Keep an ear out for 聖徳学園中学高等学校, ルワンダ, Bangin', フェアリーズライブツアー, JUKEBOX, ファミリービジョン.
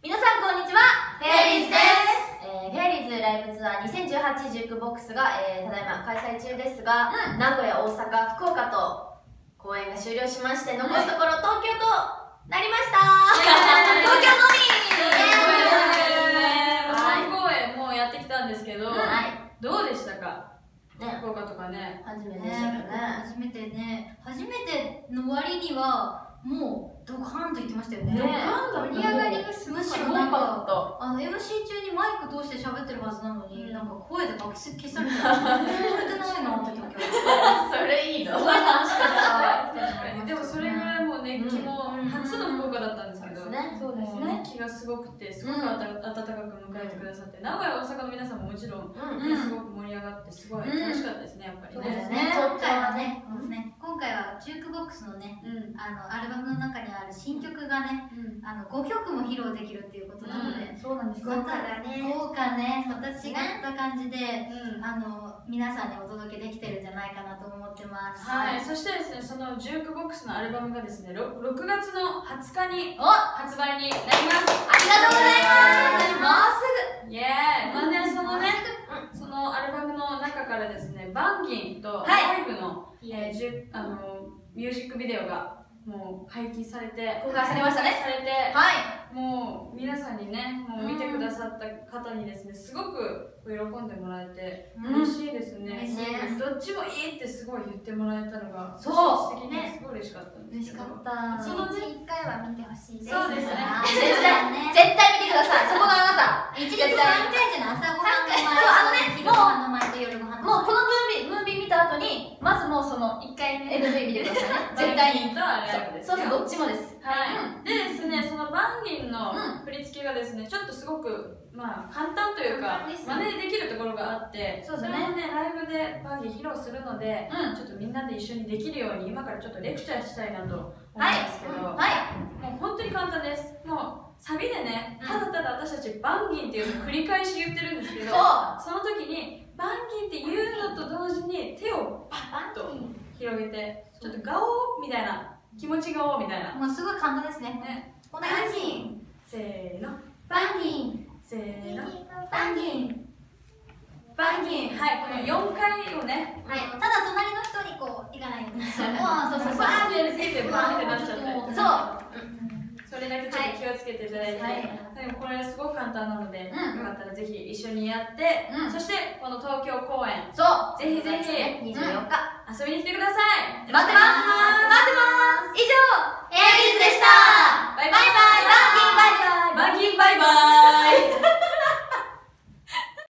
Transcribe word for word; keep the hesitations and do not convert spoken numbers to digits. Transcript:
皆さんこんにちは、フェアリーズです、えー、フェアリーズライブツアーにせんじゅうはち ジュークボックスが、えー、ただいま開催中ですが、うん、名古屋、大阪、福岡と公演が終了しまして、残すところ東京となりましたー、東京のみー、さん公演もうやってきたんですけど、はい、どうでしたか、ね、福岡とかね、初めてでしたね、初めてね、初めての割にはもうドカンと言ってましたよね。盛り上がりがすごい。むしろなんかあの エムシー 中にマイク通して喋ってるはずなのに、なんか声で爆笑消されてた。それいいの。でもそれぐらいもう熱気も初の福岡だったんですけど、そうですね。熱気がすごくて、すごく温かく迎えてくださって、名古屋大阪の皆さんももちろんすごく盛り上がってすごい楽しかったですね、やっぱりね。今回はね、今回はジュークボックスのね、あのアルバムの中に。新曲がね、あのごきょくも披露できるっていうことなので、そうなんです。豪華だね。豪華ね、また違った感じで、あの皆さんにお届けできてるんじゃないかなと思ってます。はい。そしてですね、そのジュークボックスのアルバムがですね、ろくがつのはつかに発売になります。ありがとうございます。もうすぐ。イエーイ。まあね、そのね、そのアルバムの中からですね、バンギンとライブのあのミュージックビデオが。もう解禁されて公開されましたね。されて、はい、もう皆さんにね、もう見てくださった方にですね、すごく喜んでもらえて嬉しいですね。どっちもいいってすごい言ってもらえたのが、そう、素敵ね、すごい嬉しかったんですけど。嬉しかった。そのいっかいは見てほしいです。そうですね。絶対ね、絶対見てください。そこがあなた。一日さんかいじの朝ごはんの前、そうあのね、もう昼ご飯の前と夜ご飯の前。もうこのムービー、ムービー見た後に、まずもうそのいっかい エムブイ 見てくださいね。絶対に。そうそう、どっちもです。はい。でですね、そのバンギンの振り付けがですね、ちょっとすごくまあ簡単というか真似できるところがあって、それをねライブでバンギン披露するので、ちょっとみんなで一緒にできるように今からちょっとレクチャーしたいなと思うんですけど、もう本当に簡単です。もうサビでね、ただただ私たちバンギンっていうのを繰り返し言ってるんですけど、その時にバンギンっていうのと同時に手をバンと広げて、ちょっとガオみたいな。気持ちがおうみたいな。もうすごい簡単ですね。ね。バンギン。せーの。バンギン。せーの。バンギン。バンギン。はい。このよんかいをね。はい。ただ隣の人にこういかないんですよ。ああ、そうそう。バンギンついてバンってなっちゃった。そう。それだけちょっと気をつけていただいて。でもこれすごく簡単なので、よかったらぜひ一緒にやって。そしてこの東京公演。そう。ぜひぜひ。にじゅうよっか。遊びに来てください。待ってます。待ってます。以上、フェアリーズでした。バイバイバイバイ。